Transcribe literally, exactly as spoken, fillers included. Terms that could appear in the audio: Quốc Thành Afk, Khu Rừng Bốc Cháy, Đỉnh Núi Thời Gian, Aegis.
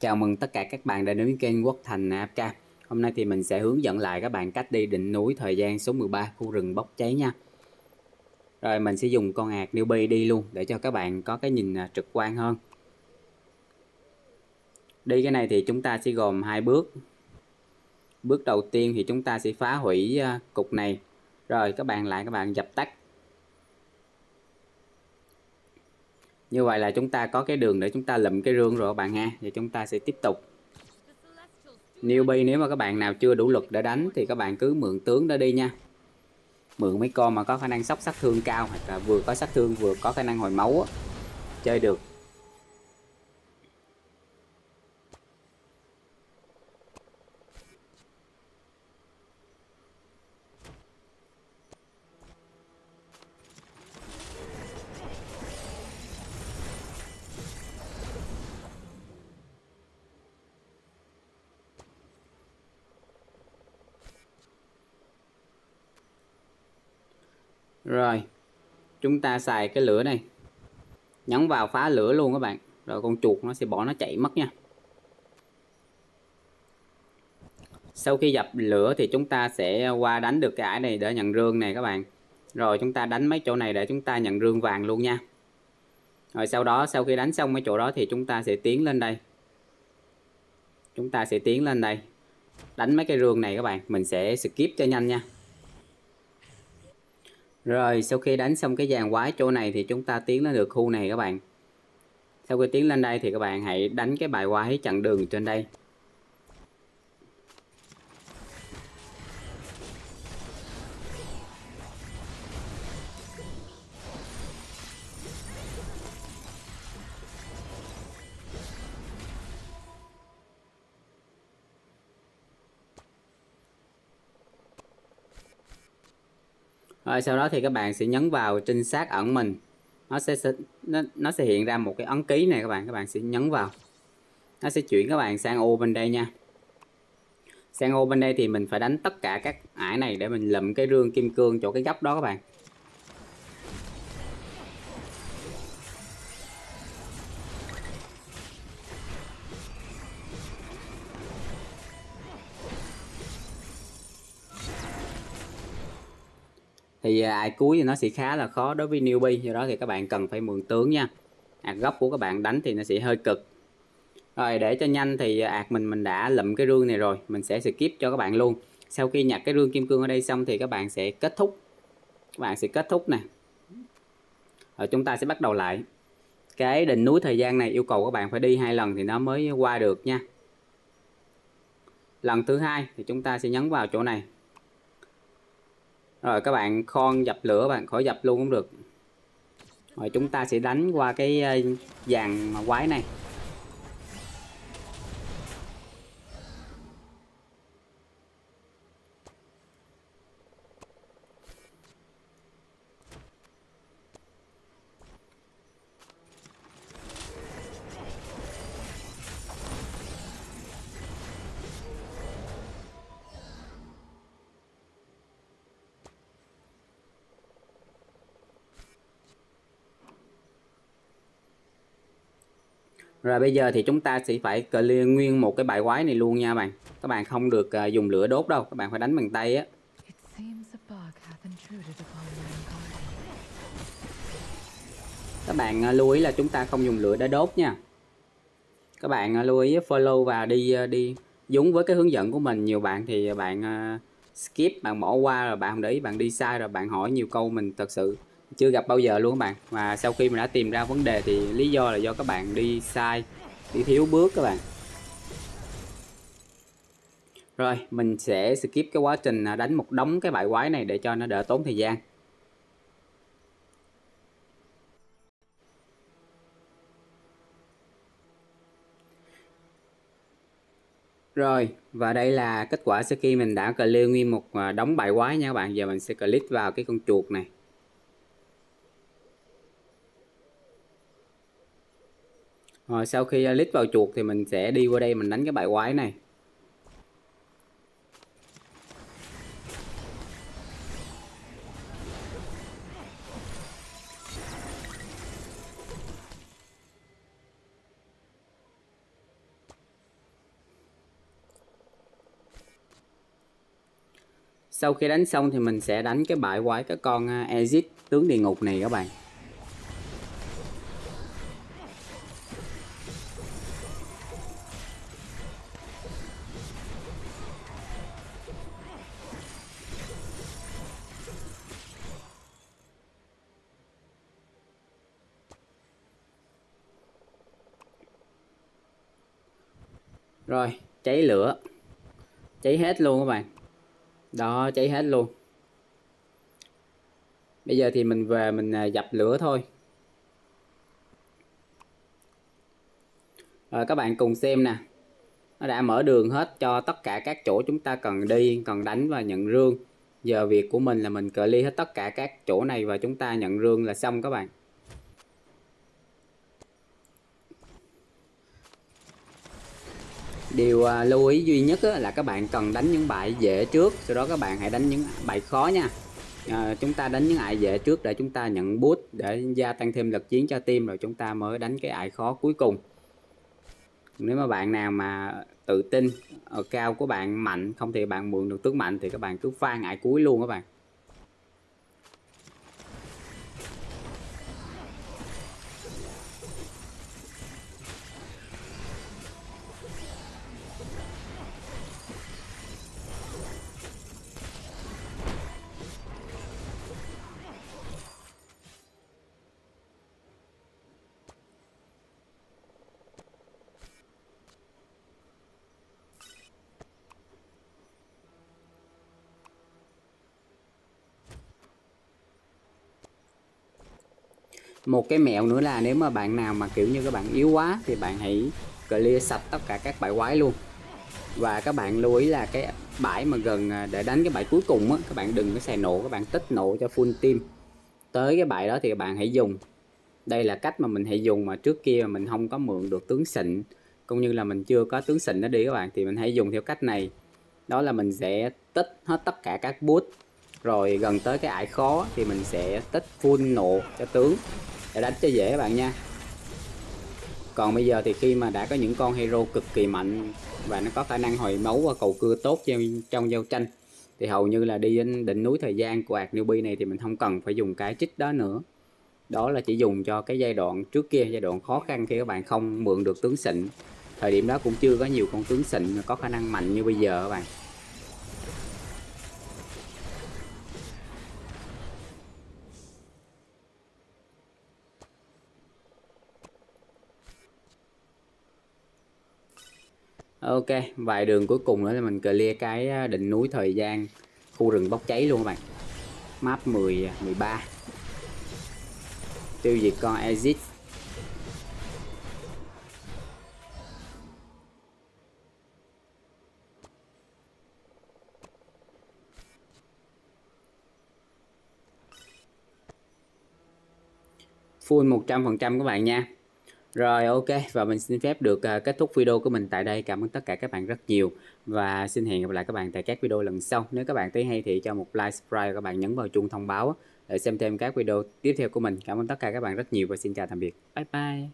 Chào mừng tất cả các bạn đã đến với kênh Quốc Thành Afk. Hôm nay thì mình sẽ hướng dẫn lại các bạn cách đi đỉnh núi thời gian số mười ba khu rừng bốc cháy nha. Rồi mình sẽ dùng con Aegis newbie đi luôn để cho các bạn có cái nhìn trực quan hơn. Đi cái này thì chúng ta sẽ gồm hai bước. Bước đầu tiên thì chúng ta sẽ phá hủy cục này. Rồi các bạn lại các bạn dập tắt. Như vậy là chúng ta có cái đường để chúng ta lụm cái rương rồi các bạn ha. Và chúng ta sẽ tiếp tục. Newbie nếu mà các bạn nào chưa đủ lực để đánh thì các bạn cứ mượn tướng đó đi nha. Mượn mấy con mà có khả năng sốc sát thương cao, hoặc là vừa có sát thương vừa có khả năng hồi máu á, chơi được. Rồi, chúng ta xài cái lửa này. Nhấn vào phá lửa luôn các bạn. Rồi con chuột nó sẽ bỏ nó chạy mất nha. Sau khi dập lửa thì chúng ta sẽ qua đánh được cái ải này để nhận rương này các bạn. Rồi chúng ta đánh mấy chỗ này để chúng ta nhận rương vàng luôn nha. Rồi sau đó, sau khi đánh xong mấy chỗ đó thì chúng ta sẽ tiến lên đây. Chúng ta sẽ tiến lên đây. Đánh mấy cái rương này các bạn. Mình sẽ skip cho nhanh nha. Rồi sau khi đánh xong cái dàn quái chỗ này thì chúng ta tiến lên được khu này các bạn. Sau khi tiến lên đây thì các bạn hãy đánh cái bài quái chặn đường trên đây. Rồi sau đó thì các bạn sẽ nhấn vào trinh sát ẩn mình. Nó sẽ nó, nó sẽ hiện ra một cái ấn ký này các bạn, các bạn sẽ nhấn vào. Nó sẽ chuyển các bạn sang ô bên đây nha. Sang ô bên đây thì mình phải đánh tất cả các ải này để mình lụm cái rương kim cương chỗ cái góc đó các bạn. Thì ải cuối thì nó sẽ khá là khó đối với newbie, do đó thì các bạn cần phải mượn tướng nha. Ạc góc của các bạn đánh thì nó sẽ hơi cực. Rồi để cho nhanh thì ạc mình mình đã lụm cái rương này rồi, mình sẽ skip cho các bạn luôn. Sau khi nhặt cái rương kim cương ở đây xong thì các bạn sẽ kết thúc. Các bạn sẽ kết thúc nè. Rồi chúng ta sẽ bắt đầu lại. Cái đỉnh núi thời gian này yêu cầu các bạn phải đi hai lần thì nó mới qua được nha. Lần thứ hai thì chúng ta sẽ nhấn vào chỗ này. Rồi các bạn khon dập lửa, bạn khỏi dập luôn cũng được. Rồi chúng ta sẽ đánh qua cái dàn quái này. Rồi bây giờ thì chúng ta sẽ phải clear nguyên một cái bài quái này luôn nha bạn. Các bạn không được dùng lửa đốt đâu, các bạn phải đánh bằng tay á. Các bạn lưu ý là chúng ta không dùng lửa để đốt nha. Các bạn lưu ý follow và đi đi đúng với cái hướng dẫn của mình. Nhiều bạn thì bạn skip, bạn bỏ qua rồi bạn không để ý, bạn đi sai rồi bạn hỏi nhiều câu mình thật sự chưa gặp bao giờ luôn các bạn. Và sau khi mình đã tìm ra vấn đề thì lý do là do các bạn đi sai, đi thiếu bước các bạn. Rồi mình sẽ skip cái quá trình đánh một đống cái bài quái này để cho nó đỡ tốn thời gian. Rồi và đây là kết quả sau khi mình đã clear nguyên một đống bài quái nha các bạn. Giờ mình sẽ click vào cái con chuột này. Rồi sau khi click vào chuột thì mình sẽ đi qua đây mình đánh cái bài quái này. Sau khi đánh xong thì mình sẽ đánh cái bại quái cái con Aegis tướng địa ngục này các bạn. Rồi, cháy lửa. Cháy hết luôn các bạn. Đó, cháy hết luôn. Bây giờ thì mình về mình dập lửa thôi. Rồi các bạn cùng xem nè. Nó đã mở đường hết cho tất cả các chỗ chúng ta cần đi, cần đánh và nhận rương. Giờ việc của mình là mình clear hết tất cả các chỗ này và chúng ta nhận rương là xong các bạn. Điều lưu ý duy nhất là các bạn cần đánh những bài dễ trước, sau đó các bạn hãy đánh những bài khó nha. À, chúng ta đánh những ải dễ trước để chúng ta nhận boost để gia tăng thêm lực chiến cho team, rồi chúng ta mới đánh cái ải khó cuối cùng. Nếu mà bạn nào mà tự tin ở cao của bạn mạnh, không thì bạn mượn được tướng mạnh thì các bạn cứ pha ải cuối luôn các bạn. Một cái mẹo nữa là nếu mà bạn nào mà kiểu như các bạn yếu quá thì bạn hãy clear sạch tất cả các bãi quái luôn. Và các bạn lưu ý là cái bãi mà gần để đánh cái bãi cuối cùng á, các bạn đừng có xài nộ, các bạn tích nộ cho full team. Tới cái bãi đó thì bạn hãy dùng. Đây là cách mà mình hãy dùng, mà trước kia mình không có mượn được tướng xịn, cũng như là mình chưa có tướng xịn nó đi các bạn, thì mình hãy dùng theo cách này. Đó là mình sẽ tích hết tất cả các boost, rồi gần tới cái ải khó thì mình sẽ tích full nộ cho tướng để đánh cho dễ các bạn nha. Còn bây giờ thì khi mà đã có những con hero cực kỳ mạnh và nó có khả năng hồi máu và cầu cưa tốt trong giao tranh, thì hầu như là đi đến đỉnh núi thời gian của Ark Newbie này thì mình không cần phải dùng cái trích đó nữa. Đó là chỉ dùng cho cái giai đoạn trước kia, giai đoạn khó khăn khi các bạn không mượn được tướng xịn. Thời điểm đó cũng chưa có nhiều con tướng xịn có khả năng mạnh như bây giờ các bạn. Ok, vài đường cuối cùng nữa là mình clear cái đỉnh núi thời gian, khu rừng bốc cháy luôn các bạn. Map mười, mười ba. Tiêu diệt con Aegis. Full một trăm phần trăm các bạn nha. Rồi ok, và mình xin phép được uh, kết thúc video của mình tại đây. Cảm ơn tất cả các bạn rất nhiều. Và xin hẹn gặp lại các bạn tại các video lần sau. Nếu các bạn thấy hay thì cho một like, subscribe, các bạn nhấn vào chuông thông báo để xem thêm các video tiếp theo của mình. Cảm ơn tất cả các bạn rất nhiều và xin chào tạm biệt. Bye bye.